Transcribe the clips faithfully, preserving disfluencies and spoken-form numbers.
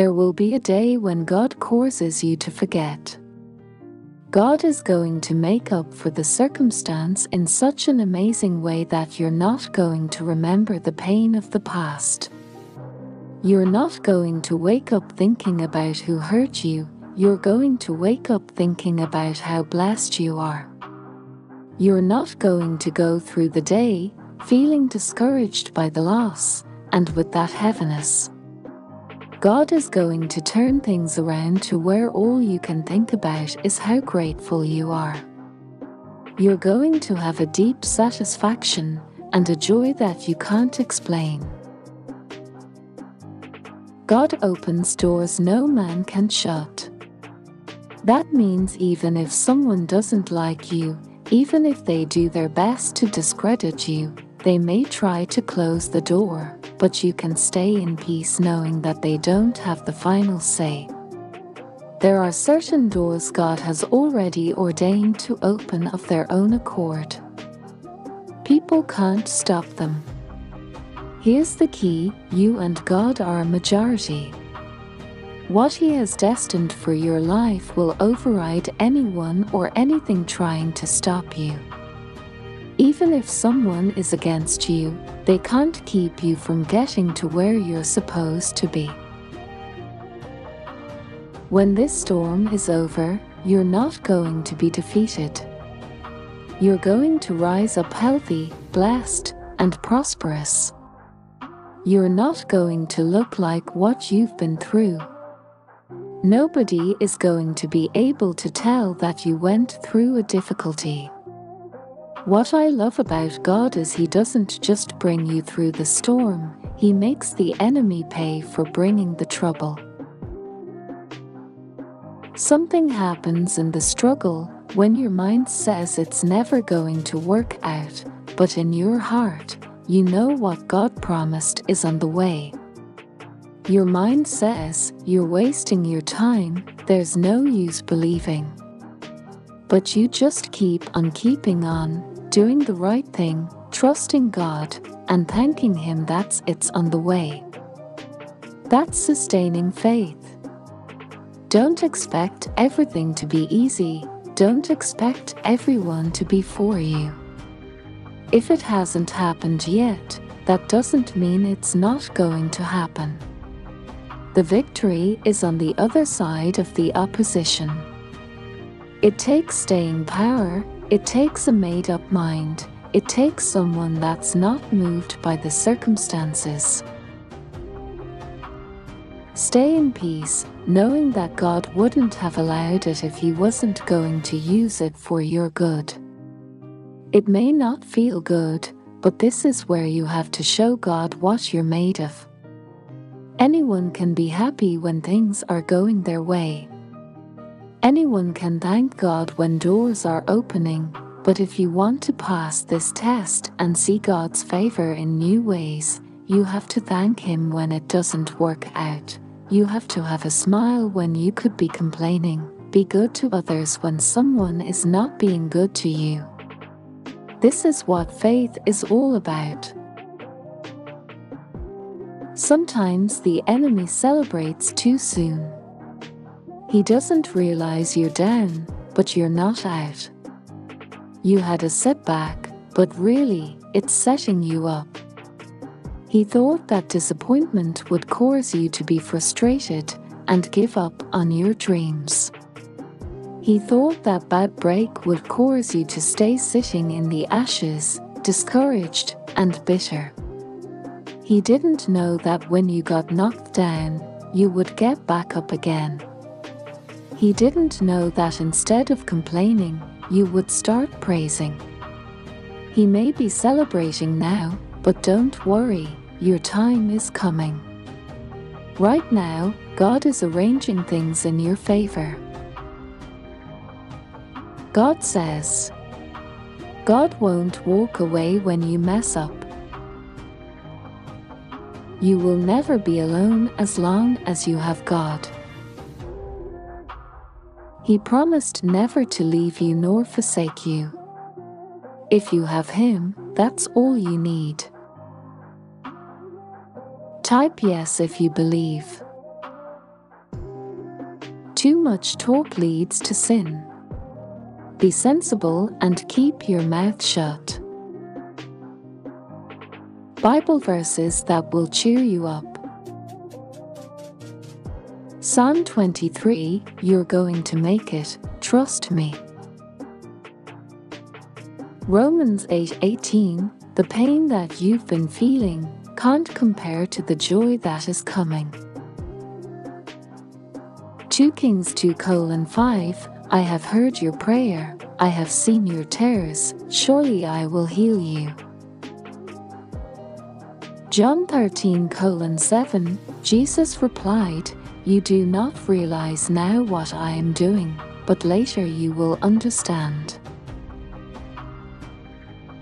There will be a day when God causes you to forget. God is going to make up for the circumstance in such an amazing way that you're not going to remember the pain of the past. You're not going to wake up thinking about who hurt you, you're going to wake up thinking about how blessed you are. You're not going to go through the day feeling discouraged by the loss, and with that heaviness. God is going to turn things around to where all you can think about is how grateful you are. You're going to have a deep satisfaction and a joy that you can't explain. God opens doors no man can shut. That means even if someone doesn't like you, even if they do their best to discredit you, they may try to close the door, but you can stay in peace knowing that they don't have the final say. There are certain doors God has already ordained to open of their own accord. People can't stop them. Here's the key, you and God are a majority. What He has destined for your life will override anyone or anything trying to stop you. Even if someone is against you, they can't keep you from getting to where you're supposed to be. When this storm is over, you're not going to be defeated. You're going to rise up healthy, blessed, and prosperous. You're not going to look like what you've been through. Nobody is going to be able to tell that you went through a difficulty. What I love about God is He doesn't just bring you through the storm, He makes the enemy pay for bringing the trouble. Something happens in the struggle when your mind says it's never going to work out, but in your heart, you know what God promised is on the way. Your mind says, you're wasting your time, there's no use believing. But you just keep on keeping on, doing the right thing, trusting God, and thanking Him that it's on the way. That's sustaining faith. Don't expect everything to be easy, don't expect everyone to be for you. If it hasn't happened yet, that doesn't mean it's not going to happen. The victory is on the other side of the opposition. It takes staying power, it takes a made-up mind, it takes someone that's not moved by the circumstances. Stay in peace, knowing that God wouldn't have allowed it if He wasn't going to use it for your good. It may not feel good, but this is where you have to show God what you're made of. Anyone can be happy when things are going their way. Anyone can thank God when doors are opening, but if you want to pass this test and see God's favor in new ways, you have to thank Him when it doesn't work out. You have to have a smile when you could be complaining, be good to others when someone is not being good to you. This is what faith is all about. Sometimes the enemy celebrates too soon. He doesn't realize you're down, but you're not out. You had a setback, but really, it's setting you up. He thought that disappointment would cause you to be frustrated and give up on your dreams. He thought that bad break would cause you to stay sitting in the ashes, discouraged and bitter. He didn't know that when you got knocked down, you would get back up again. He didn't know that instead of complaining, you would start praising. He may be celebrating now, but don't worry, your time is coming. Right now, God is arranging things in your favor. God says, God won't walk away when you mess up. You will never be alone as long as you have God. He promised never to leave you nor forsake you. If you have Him, that's all you need. Type yes if you believe. Too much talk leads to sin. Be sensible and keep your mouth shut. Bible verses that will cheer you up. Psalm twenty-three, you're going to make it, trust me. Romans eight eighteen, the pain that you've been feeling can't compare to the joy that is coming. Second Kings two colon five, I have heard your prayer, I have seen your tears, surely I will heal you. John thirteen colon seven, Jesus replied, you do not realize now what I am doing, but later you will understand.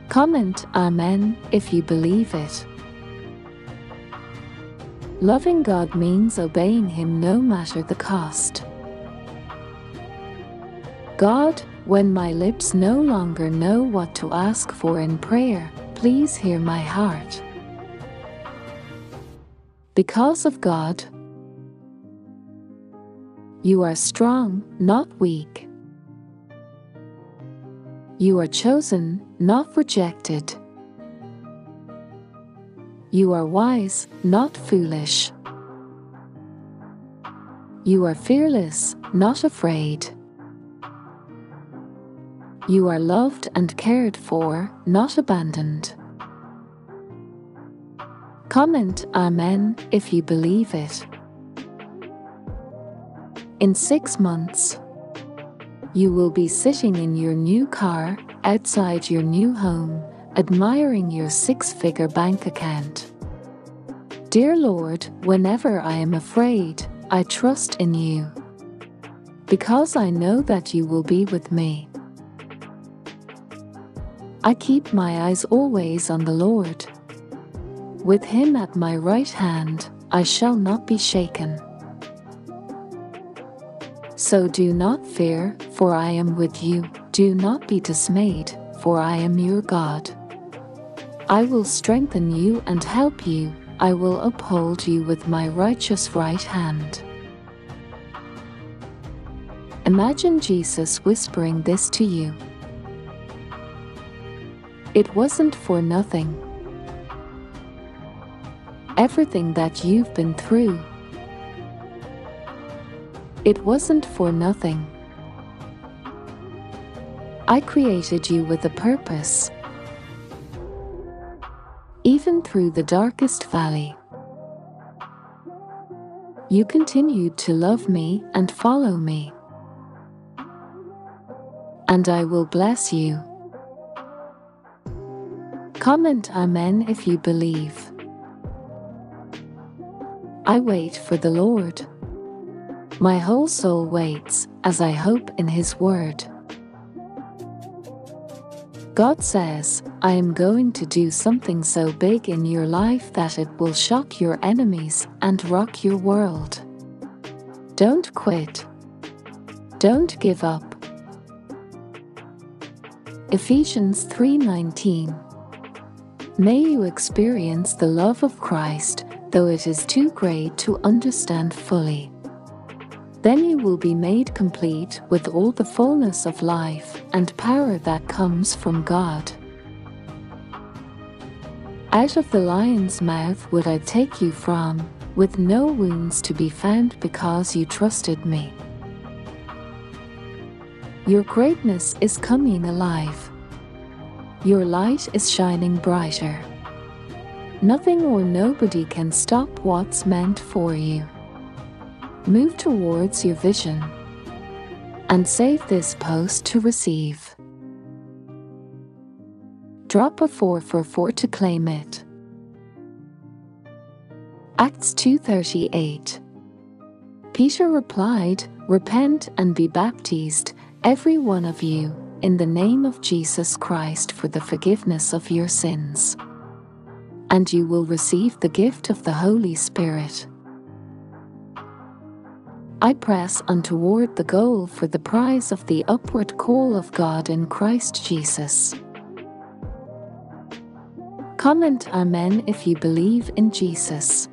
Comment Amen if you believe it. Loving God means obeying Him no matter the cost. God, when my lips no longer know what to ask for in prayer, please hear my heart. Because of God, you are strong, not weak. You are chosen, not rejected. You are wise, not foolish. You are fearless, not afraid. You are loved and cared for, not abandoned. Comment Amen if you believe it. In six months, you will be sitting in your new car, outside your new home, admiring your six-figure bank account. Dear Lord, whenever I am afraid, I trust in you, because I know that you will be with me. I keep my eyes always on the Lord. With him at my right hand, I shall not be shaken. So do not fear, for I am with you. Do not be dismayed, for I am your God. I will strengthen you and help you. I will uphold you with my righteous right hand. Imagine Jesus whispering this to you. It wasn't for nothing. Everything that you've been through, it wasn't for nothing. I created you with a purpose, even through the darkest valley. You continued to love me and follow me, and I will bless you. Comment Amen if you believe. I wait for the Lord. My whole soul waits, as I hope in His word. God says, I am going to do something so big in your life that it will shock your enemies and rock your world. Don't quit. Don't give up. Ephesians three nineteen. May you experience the love of Christ, though it is too great to understand fully. Then you will be made complete with all the fullness of life and power that comes from God. Out of the lion's mouth would I take you from, with no wounds to be found because you trusted me. Your greatness is coming alive. Your light is shining brighter. Nothing or nobody can stop what's meant for you. Move towards your vision and save this post to receive. Drop a four for four to claim it. Acts two thirty-eight. Peter replied, repent and be baptized, every one of you, in the name of Jesus Christ for the forgiveness of your sins, and you will receive the gift of the Holy Spirit. I press on toward the goal for the prize of the upward call of God in Christ Jesus. Comment Amen if you believe in Jesus.